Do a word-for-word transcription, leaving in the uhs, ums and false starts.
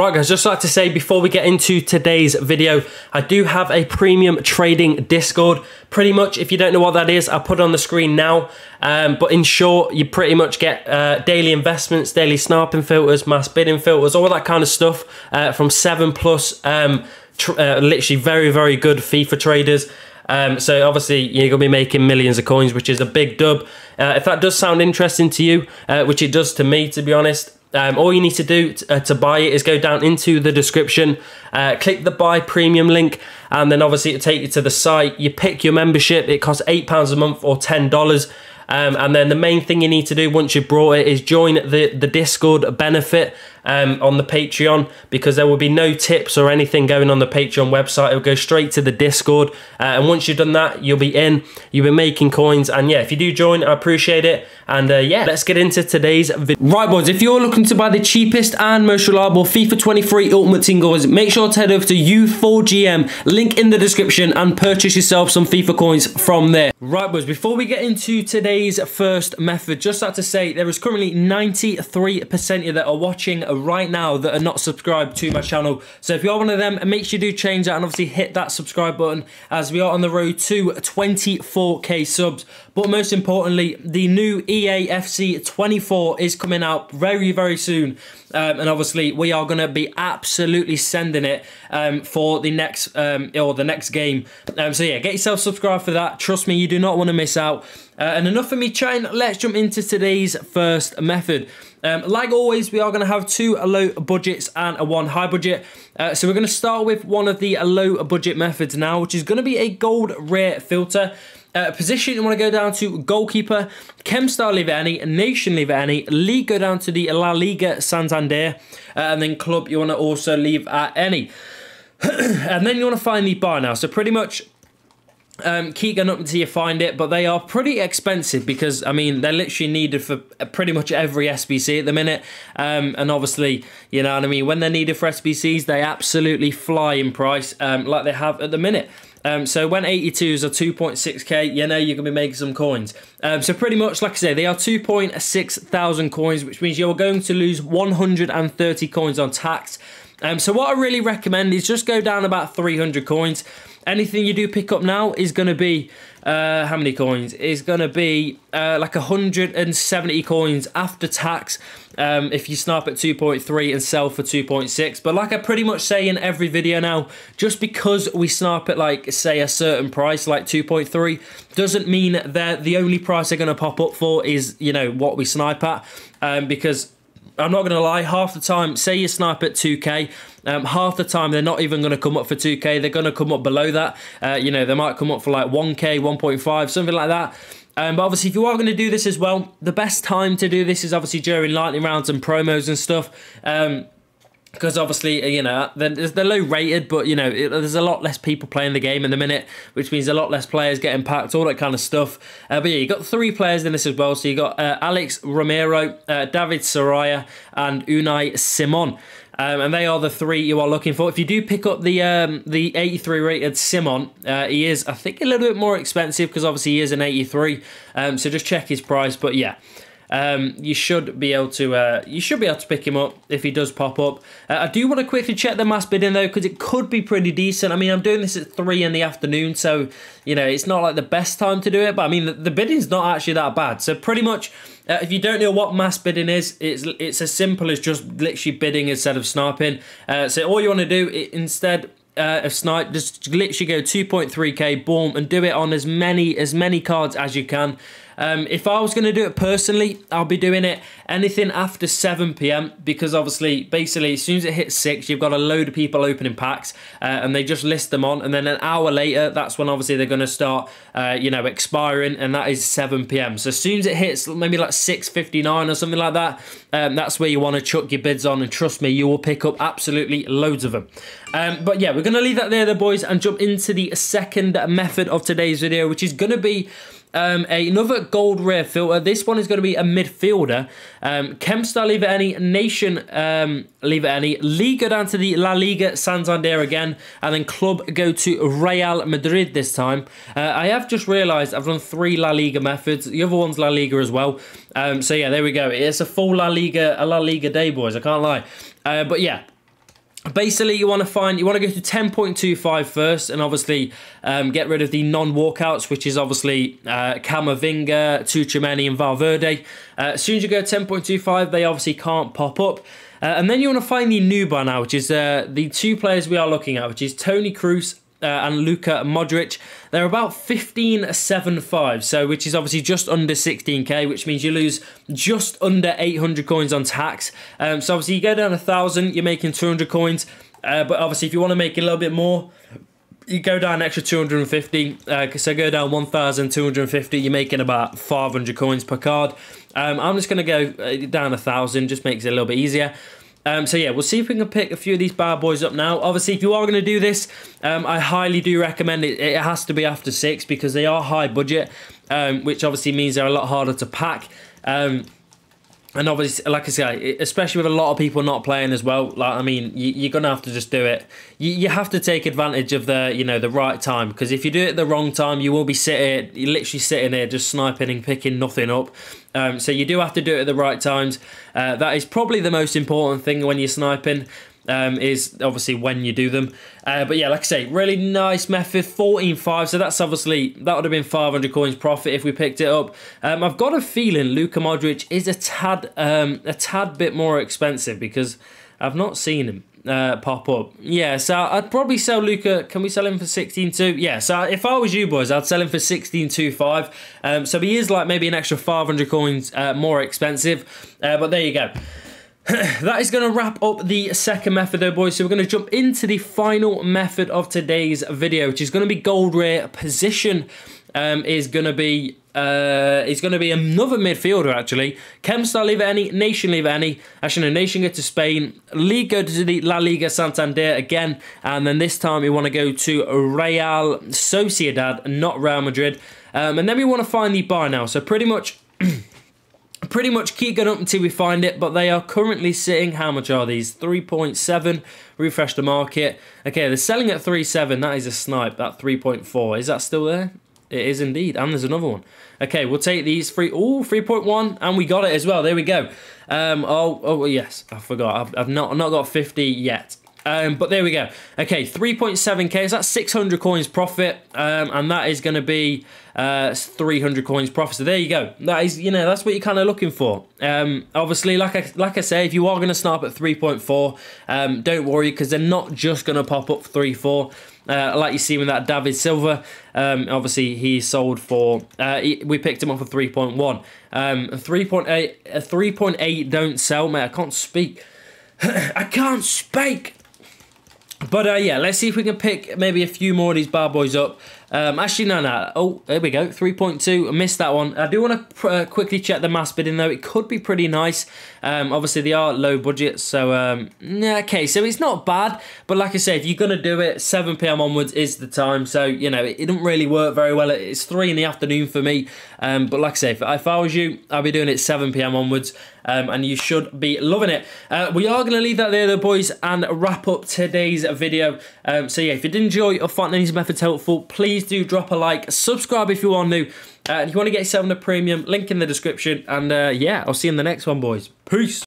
Right guys, just like to say before we get into today's video, I do have a premium trading Discord. Pretty much, if you don't know what that is, I'll put it on the screen now. Um, but in short, you pretty much get uh, daily investments, daily sniping filters, mass bidding filters, all that kind of stuff uh, from seven plus, um, tr uh, literally very, very good FIFA traders. Um, so obviously you're going to be making millions of coins, which is a big dub. Uh, if that does sound interesting to you, uh, which it does to me, to be honest, Um, all you need to do uh, to buy it is go down into the description, uh, click the buy premium link, and then obviously it'll take you to the site. You pick your membership, it costs eight pounds a month or ten dollars. Um, and then the main thing you need to do once you've brought it is join the, the Discord benefit um, on the Patreon, because there will be no tips or anything going on the Patreon website. It'll go straight to the Discord. Uh, and once you've done that, you'll be in, you'll be making coins. And yeah, if you do join, I appreciate it. And uh, yeah, let's get into today's video. Right, boys, if you're looking to buy the cheapest and most reliable FIFA twenty-three Ultimate Team guys, make sure to head over to U four G M, link in the description, and purchase yourself some FIFA coins from there. Right, boys, before we get into today's first method, just like to say there is currently ninety-three percent of you that are watching right now that are not subscribed to my channel. So if you are one of them, make sure you do change that and obviously hit that subscribe button, as we are on the road to twenty-four K subs. But most importantly, the new E A F C twenty-four is coming out very, very soon. Um, and obviously we are going to be absolutely sending it um, for the next um, or the next game. Um, so yeah, get yourself subscribed for that. Trust me, you do not want to miss out. Uh, and enough of me chatting, let's jump into today's first method. Um, like always, we are going to have two low budgets and a one high budget. Uh, so we're going to start with one of the low budget methods now, which is going to be a gold rare filter. Uh, position, you want to go down to goalkeeper, Kemstar leave it any, nation leave it any, league go down to the La Liga Santander, uh, and then club you want to also leave at any. And then you want to find the buy now. So pretty much Um, keep going up until you find it, but they are pretty expensive because, I mean, they're literally needed for pretty much every S B C at the minute. Um, and obviously, you know what I mean, when they're needed for S B Cs, they absolutely fly in price um, like they have at the minute. Um, so when eighty-twos are two point six K, you know you're going to be making some coins. Um, so pretty much, like I say, they are two point six thousand coins, which means you're going to lose one hundred thirty coins on tax. Um, so what I really recommend is just go down about three hundred coins. Anything you do pick up now is going to be, uh, how many coins? Is going to be uh, like one hundred seventy coins after tax um, if you snap at two point three and sell for two point six. But like I pretty much say in every video now, just because we snap at like, say, a certain price, like two point three, doesn't mean that the only price they're going to pop up for is, you know, what we snipe at. Um, because I'm not going to lie, half the time, say you snipe at two K, um, half the time they're not even going to come up for two K, they're going to come up below that. Uh, you know, they might come up for like one K, one point five, something like that. Um, but obviously, if you are going to do this as well, the best time to do this is obviously during lightning rounds and promos and stuff. Um, Because obviously, you know, they're low rated, but, you know, it, there's a lot less people playing the game in the minute, which means a lot less players getting packed, all that kind of stuff. Uh, but yeah, you've got three players in this as well. So you've got uh, Alex Romero, uh, David Soraya, and Unai Simon. Um, and they are the three you are looking for. If you do pick up the um, the eighty-three rated Simon, uh, he is, I think, a little bit more expensive because obviously he is an eighty-three. Um, so just check his price, but yeah. Um, you should be able to uh, you should be able to pick him up if he does pop up. Uh, I do want to quickly check the mass bidding though, because it could be pretty decent. I mean, I'm doing this at three in the afternoon, so you know it's not like the best time to do it. But I mean, the, the bidding's not actually that bad. So pretty much, uh, if you don't know what mass bidding is, it's it's as simple as just literally bidding instead of sniping. Uh, so all you want to do it, instead. Uh, of snipe, just literally go two point three K, boom, and do it on as many as many cards as you can. Um, if I was going to do it personally, I'll be doing it anything after seven P M because obviously, basically, as soon as it hits six, you've got a load of people opening packs, uh, and they just list them on, and then an hour later, that's when obviously they're going to start, uh, you know, expiring, and that is seven P M So as soon as it hits maybe like six fifty-nine or something like that, um, that's where you want to chuck your bids on, and trust me, you will pick up absolutely loads of them. Um, but yeah, we're going to leave that there, the boys, and jump into the second method of today's video, which is going to be um, a, another gold rare filter. This one is going to be a midfielder. Um, Kemstar leave it any, nation um, leave it any, league go down to the La Liga Santander again, and then club go to Real Madrid this time. Uh, I have just realised I've done three La Liga methods. The other one's La Liga as well. Um, so yeah, there we go. It's a full La Liga, a La Liga day, boys. I can't lie. Uh, but yeah. Basically, you want to find, you want to go to ten point two five first, and obviously um, get rid of the non-walkouts, which is obviously uh, Kamavinga, Tutrimeni, and Valverde. Uh, as soon as you go to ten point two five, they obviously can't pop up. Uh, and then you want to find the new bar now, which is uh, the two players we are looking at, which is Tony Cruz uh, and Luka Modric. They're about fifteen seventy-five, so which is obviously just under sixteen K, which means you lose just under eight hundred coins on tax. Um, so obviously you go down a thousand, you're making two hundred coins. Uh, but obviously if you want to make a little bit more, you go down an extra two hundred fifty. Uh, so go down one thousand two hundred fifty. You're making about five hundred coins per card. Um, I'm just going to go down a thousand. Just makes it a little bit easier. Um, so yeah, we'll see if we can pick a few of these bad boys up now. Obviously, if you are going to do this, um, I highly do recommend it. It has to be after six because they are high budget, um, which obviously means they're a lot harder to pack. Um, and obviously, like I say, especially with a lot of people not playing as well. Like I mean, you, you're going to have to just do it. You, you have to take advantage of the you know the right time, because if you do it at the wrong time, you will be sitting, you're literally sitting there just sniping and picking nothing up. Um, so you do have to do it at the right times. Uh, that is probably the most important thing when you're sniping, um, is obviously when you do them. Uh, but yeah, like I say, really nice method, fourteen five. So that's obviously, that would have been five hundred coins profit if we picked it up. Um, I've got a feeling Luka Modric is a tad, um, a tad bit more expensive because I've not seen him uh, pop up. Yeah, so I'd probably sell Luka. Can we sell him for sixteen two? Yeah, so if I was you boys, I'd sell him for sixteen twenty-five. Um, so he is like maybe an extra five hundred coins uh, more expensive. Uh, but there you go. That is going to wrap up the second method though, boys. So we're going to jump into the final method of today's video, which is going to be gold rare position. Um, is going to be uh, is going to be another midfielder actually. Kemstar leave any, Nation leave any. Actually, no, Nation go to Spain. League go to the La Liga Santander again, and then this time we want to go to Real Sociedad, not Real Madrid. Um, and then we want to find the buy now. So pretty much. Pretty much keep going up until we find it, but they are currently sitting, how much are these? three point seven, refresh the market. Okay, they're selling at three point seven, that is a snipe, that three point four. Is that still there? It is indeed, and there's another one. Okay, we'll take these three, oh, three point one, and we got it as well, there we go. Um, oh, oh, yes, I forgot, I've, I've, not, I've not got fifty yet. Um, but there we go. Okay, three point seven K, so that's six hundred coins profit, um, and that is going to be uh, three hundred coins profit. So there you go. That is, you know, that's what you're kind of looking for. Um, obviously, like I, like I say, if you are going to snap at three point four, um, don't worry, because they're not just going to pop up three point four. Uh, like you see with that David Silva, um, obviously he sold for, uh, he, we picked him up for three point one. Um, three point eight don't sell, mate, I can't speak. I can't speak. But uh, yeah, let's see if we can pick maybe a few more of these bad boys up. Um, actually, no, no. Oh, there we go. three point two. I missed that one. I do want to uh, quickly check the mass bidding, though. It could be pretty nice. Um, obviously, they are low budget. So, um, okay. So, it's not bad. But like I say, if you're going to do it, seven P M onwards is the time. So, you know, it didn't really work very well. It's three in the afternoon for me. Um, but like I say, if, if I was you, I'd be doing it seven P M onwards. Um, and you should be loving it. Uh, we are going to leave that there, though, boys, and wrap up today's video. Um, so, yeah, if you did enjoy or find these methods helpful, please do drop a like, subscribe if you are new. Uh, if you want to get yourself on the premium, link in the description. And, uh, yeah, I'll see you in the next one, boys. Peace.